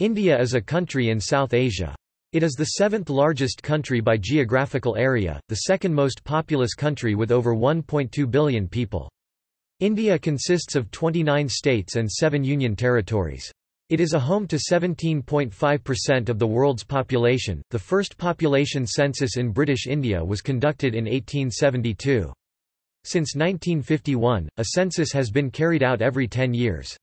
India is a country in South Asia. It is the seventh largest country by geographical area, the second most populous country with over 1.2 billion people. India consists of 29 states and 7 union territories. It is a home to 17.5% of the world's population. The first population census in British India was conducted in 1872. Since 1951, a census has been carried out every 10 years.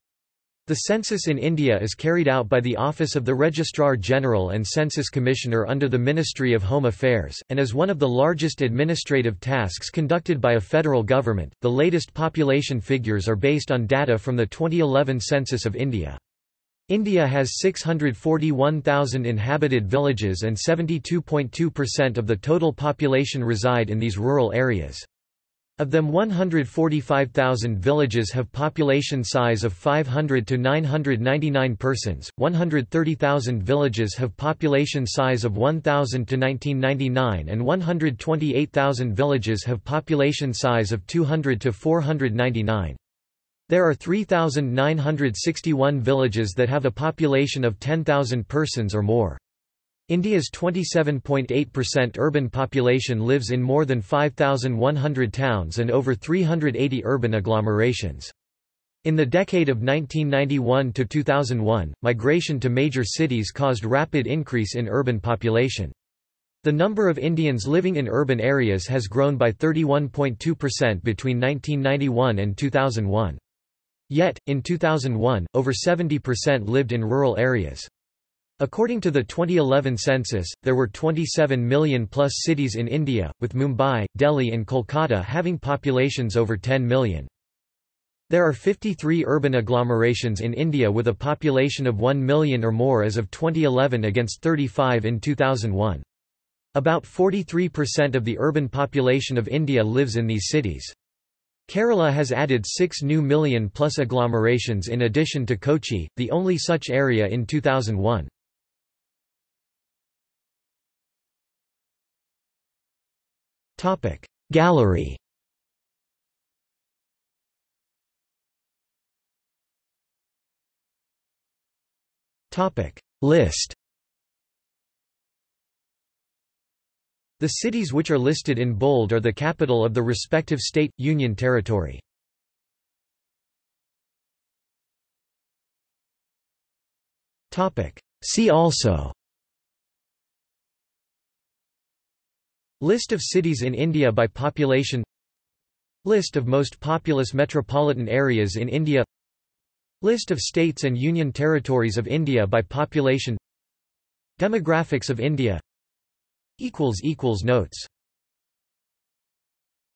The census in India is carried out by the Office of the Registrar General and Census Commissioner under the Ministry of Home Affairs, and is one of the largest administrative tasks conducted by a federal government. The latest population figures are based on data from the 2011 Census of India. India has 641,000 inhabited villages, and 72.2% of the total population reside in these rural areas. Of them, 145,000 villages have population size of 500 to 999 persons, 130,000 villages have population size of 1,000 to 1999, and 128,000 villages have population size of 200 to 499. There are 3,961 villages that have a population of 10,000 persons or more. India's 27.8% urban population lives in more than 5,100 towns and over 380 urban agglomerations. In the decade of 1991 to 2001, migration to major cities caused rapid increase in urban population. The number of Indians living in urban areas has grown by 31.2% between 1991 and 2001. Yet, in 2001, over 70% lived in rural areas. According to the 2011 census, there were 27 million-plus cities in India, with Mumbai, Delhi and Kolkata having populations over 10 million. There are 53 urban agglomerations in India with a population of 1 million or more as of 2011 against 35 in 2001. About 43% of the urban population of India lives in these cities. Kerala has added 6 new million-plus agglomerations in addition to Kochi, the only such area in 2001. Gallery. List. The cities which are listed in bold are the capital of the respective state, union territory. See also: List of cities in India by population, List of most populous metropolitan areas in India, List of states and union territories of India by population, Demographics of India. Notes